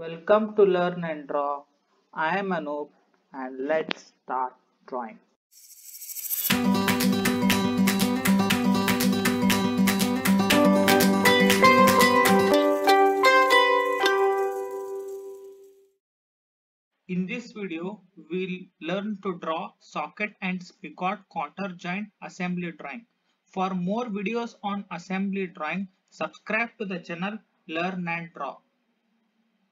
Welcome to Learn and Draw. I am Anoop and let's start drawing. In this video, we'll learn to draw socket and spigot cotter joint assembly drawing. For more videos on assembly drawing, subscribe to the channel Learn and Draw.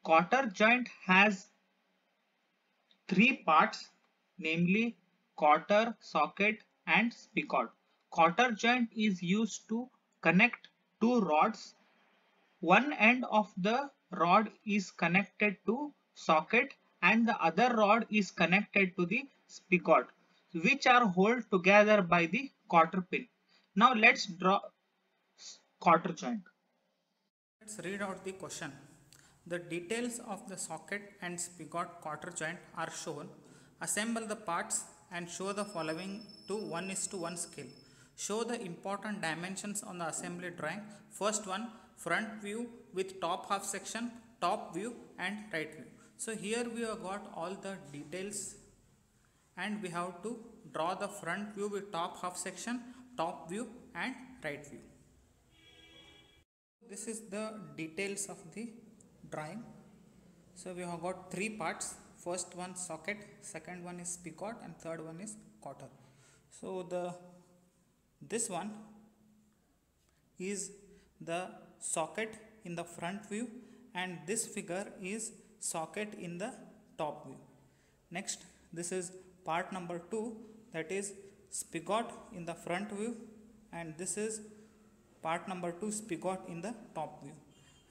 Cotter joint has three parts, namely cotter, socket and spigot. Cotter joint is used to connect two rods. One end of the rod is connected to socket and the other rod is connected to the spigot, which are held together by the cotter pin. Now let's draw cotter joint. Let's read out the question. The details of the socket and spigot cotter joint are shown. Assemble the parts and show the following to 1:1 scale. Show the important dimensions on the assembly drawing. First one, front view with top half section, top view and right view. So here we have got all the details and we have to draw the front view with top half section, top view and right view. This is the details of the drawing. So we have got three parts. First one socket, second one is spigot and third one is cotter. So this one is the socket in the front view and this figure is socket in the top view. Next, this is part number 2, that is spigot in the front view, and this is part number 2 spigot in the top view.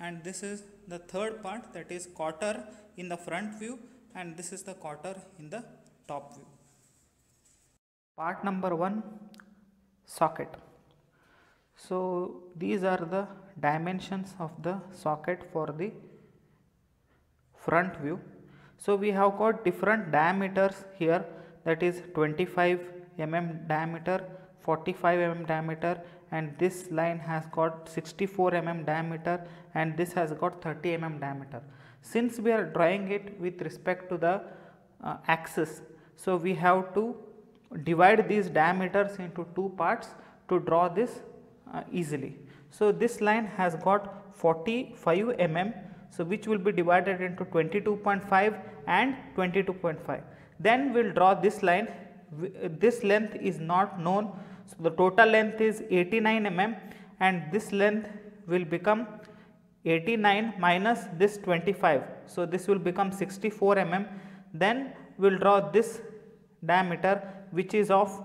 And this is the third part, that is cotter in the front view, and this is the cotter in the top view. Part number 1, socket. So these are the dimensions of the socket for the front view. So we have got different diameters here, that is 25 mm diameter, 45 mm diameter, and this line has got 64 mm diameter and this has got 30 mm diameter. Since we are drawing it with respect to the axis, so we have to divide these diameters into two parts to draw this easily. So this line has got 45 mm, so which will be divided into 22.5 and 22.5. Then we will draw this line. This length is not known, so the total length is 89 mm, and this length will become 89 minus this 25, so this will become 64 mm. Then we will draw this diameter which is of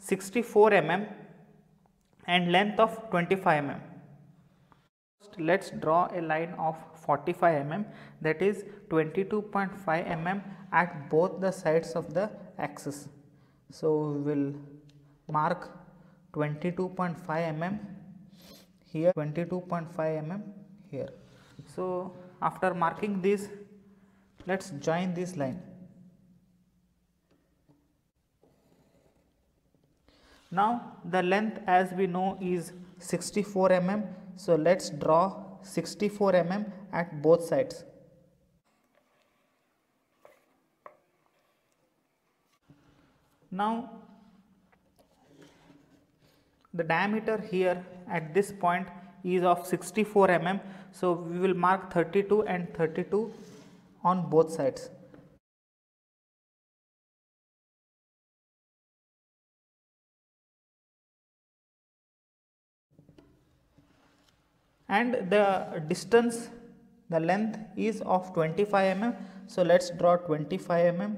64 mm and length of 25 mm. First, let's draw a line of 45 mm, that is 22.5 mm at both the sides of the axis. So we will mark 22.5 mm here, 22.5 mm here. So after marking this, let's join this line. Now the length, as we know, is 64 mm, so let's draw 64 mm at both sides. Now the diameter here at this point is of 64 mm, so we will mark 32 and 32 on both sides. And the distance, the length is of 25 mm, so let's draw 25 mm.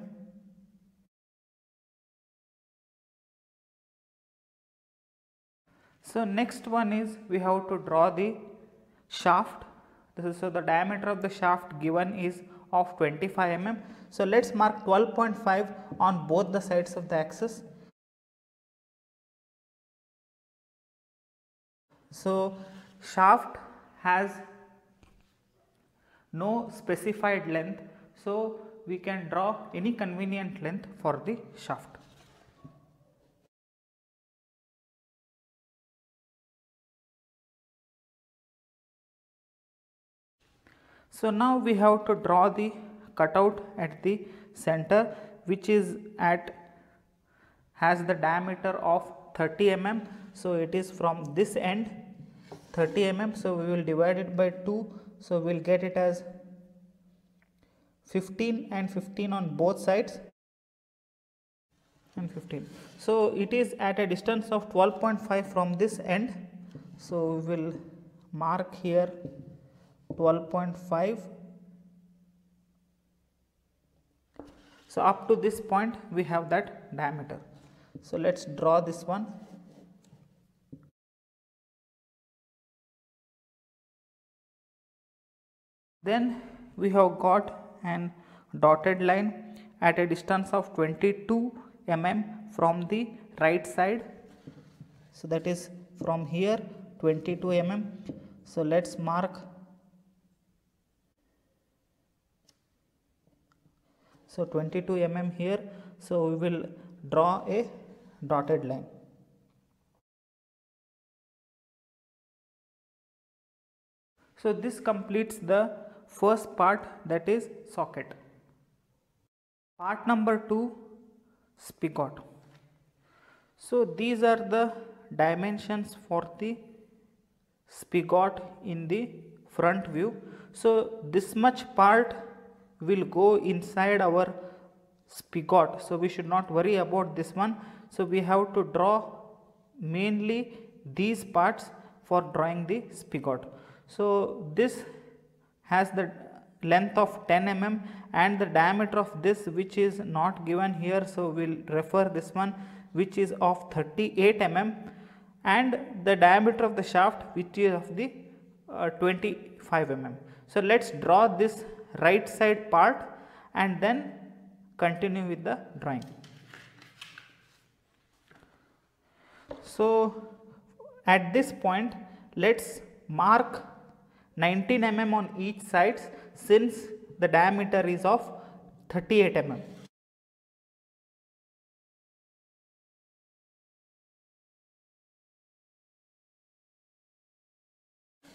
So next one is we have to draw the shaft. So the diameter of the shaft given is of 25 mm, so let's mark 12.5 on both the sides of the axis. So shaft has no specified length, so we can draw any convenient length for the shaft. So now we have to draw the cutout at the center, which is has the diameter of 30 mm. So it is from this end 30 mm, so we will divide it by 2, so we will get it as 15 and 15 on both sides and 15. So it is at a distance of 12.5 from this end, so we will mark here 12.5. So up to this point we have that diameter. So let's draw this one. Then we have got an dotted line at a distance of 22 mm from the right side. So that is from here 22 mm. So let's mark. So 22 mm here. So we will draw a dotted line. So this completes the first part, that is socket. Part number 2, spigot. So these are the dimensions for the spigot in the front view. So this much part will go inside our spigot, so we should not worry about this one. So we have to draw mainly these parts for drawing the spigot. So this has the length of 10 mm and the diameter of this, which is not given here, so we will refer this one, which is of 38 mm and the diameter of the shaft, which is of the 25 mm. So let's draw this right side part and then continue with the drawing. So at this point let's mark 19 mm on each side, since the diameter is of 38 mm.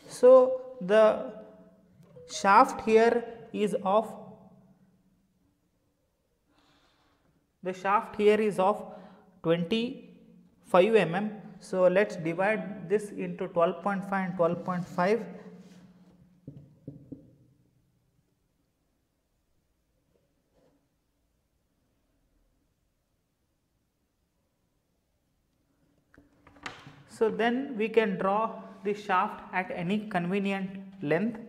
So the shaft here is of 25 mm. So let's divide this into 12.5 and 12.5. So then we can draw the shaft at any convenient length.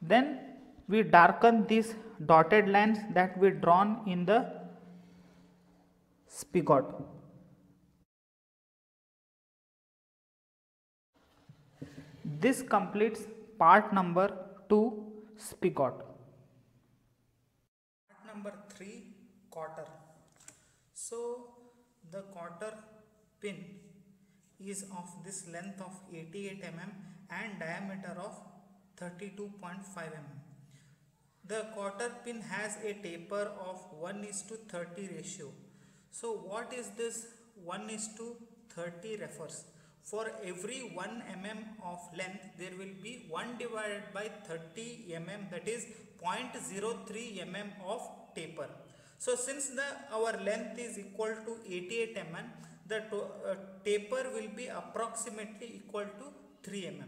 Then we darken these dotted lines that we drawn in the spigot. This completes part number 2, spigot. Part number 3, cotter. So the cotter pin is of this length of 88 mm and diameter of 32.5 mm. The cotter pin has a taper of 1:30 ratio. So what is this 1:30 refers? For every 1 mm of length there will be 1 divided by 30 mm, that is 0.03 mm of taper. So since our length is equal to 88 mm, the taper will be approximately equal to 3 mm.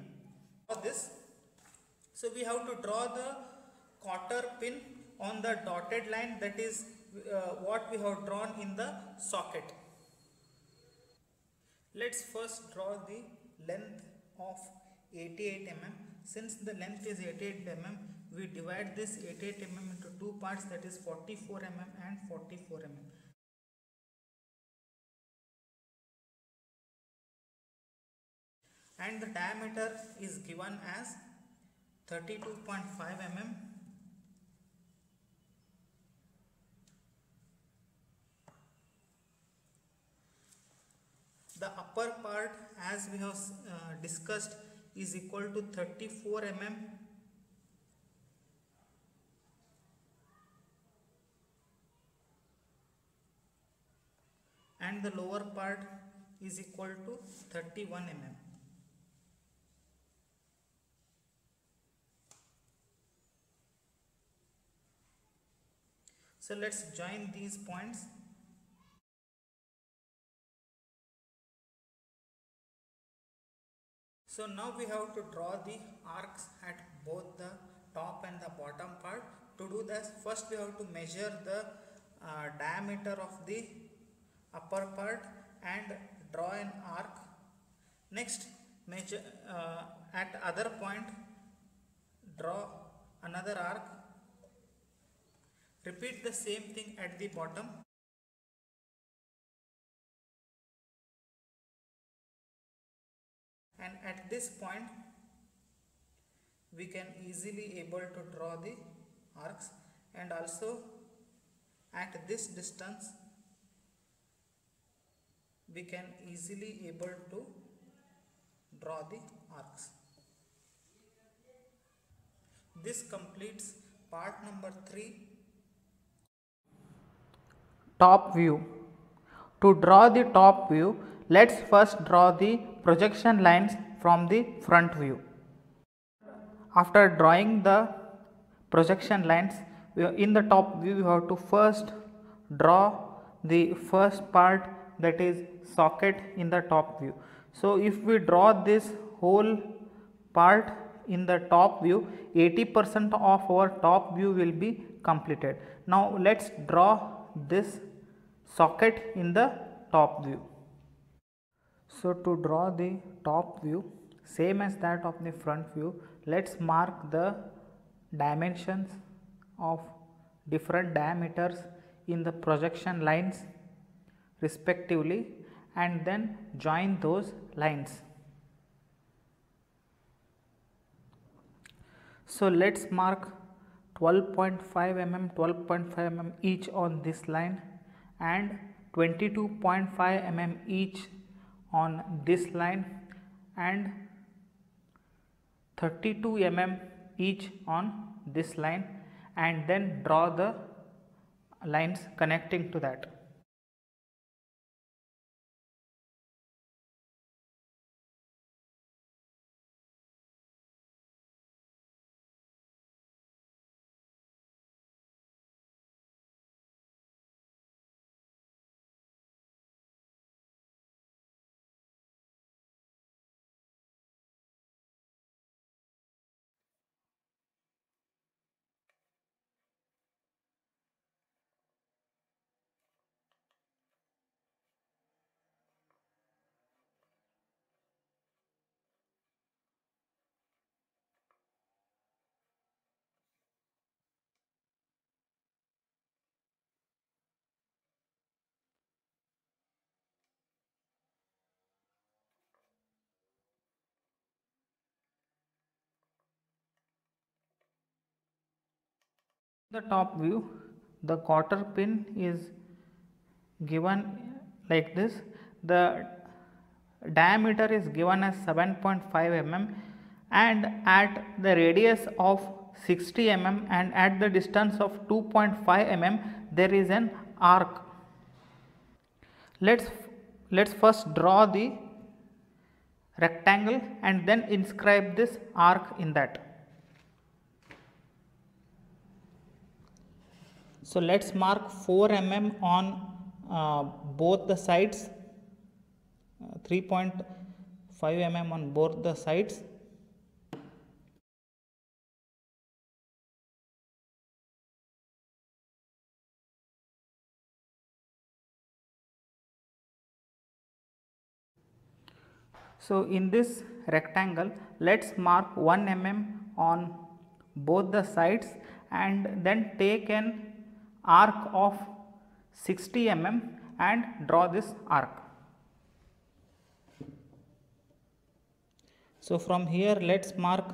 For this, so we have to draw the cotter pin on the dotted line, that is what we have drawn in the socket. Let's first draw the length of 88 mm. Since the length is 88 mm, we divide this 88 mm into two parts, that is 44 mm and 44 mm. And the diameter is given as 32.5 mm. The upper part, as we have discussed, is equal to 34 mm. And the lower part is equal to 31 mm. So let's join these points. So now we have to draw the arcs at both the top and the bottom part. To do this, first we have to measure the diameter of the upper part and draw an arc. Next, measure at other point, draw another arc. Repeat the same thing at the bottom. And at this point we can easily able to draw the arcs, and also at this distance we can easily able to draw the arcs. This completes part number 3. Top view. To draw the top view, let's first draw the projection lines from the front view. After drawing the projection lines, in the top view you have to first draw the first part, that is socket in the top view. So if we draw this whole part in the top view, 80% of our top view will be completed. Now let's draw this socket in the top view. So to draw the top view, same as that of the front view, let's mark the dimensions of different diameters in the projection lines respectively, and then join those lines. So let's mark 12.5 mm, 12.5 mm each on this line, and 22.5 mm each on this line, and 32 mm each on this line, and then draw the lines connecting to that. The top view, the cotter pin is given like this. The diameter is given as 7.5 mm, and at the radius of 60 mm and at the distance of 2.5 mm there is an arc. Let's first draw the rectangle and then inscribe this arc in that. So let's mark 4 mm on both the sides, 3.5 mm on both the sides. So in this rectangle, let's mark 1 mm on both the sides and then take an arc of 60 mm and draw this arc. So from here let's mark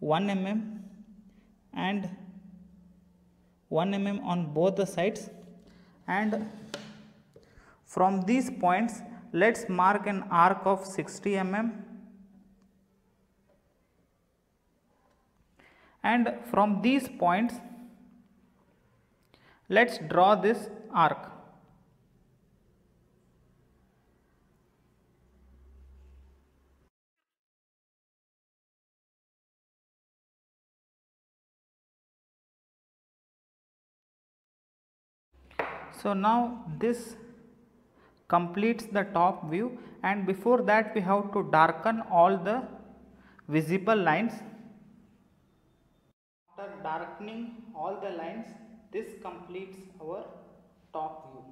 1 mm and 1 mm on both the sides, and from these points let's mark an arc of 60 mm, and from these points let's draw this arc. So now this completes the top view, and before that we have to darken all the visible lines. After darkening all the lines, this completes our top view.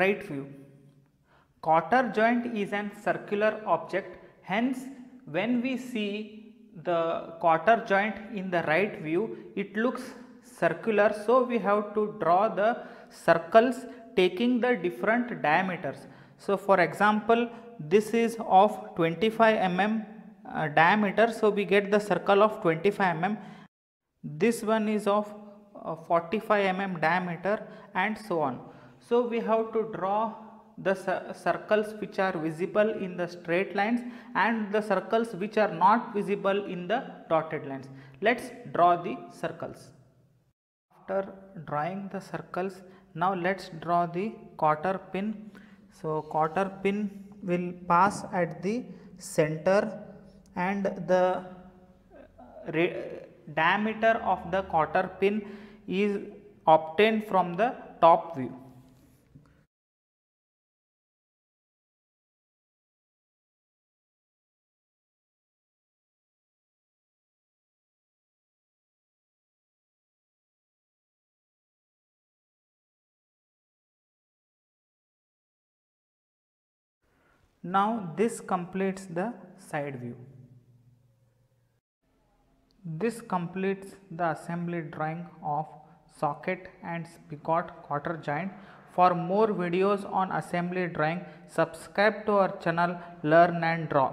Right view. Cotter joint is an circular object, hence when we see the cotter joint in the right view, it looks circular, so we have to draw the circles taking the different diameters. So for example, this is of 25 mm diameter, so we get the circle of 25 mm. This one is of 45 mm diameter and so on. So we have to draw the circles which are visible in the straight lines and the circles which are not visible in the dotted lines. Let's draw the circles. After drawing the circles, now let's draw the cotter pin. So cotter pin will pass at the center, and the diameter of the cotter pin is obtained from the top view. Now this completes the side view. This completes the assembly drawing of socket and spigot cotter joint. For more videos on assembly drawing, subscribe to our channel Learn and Draw.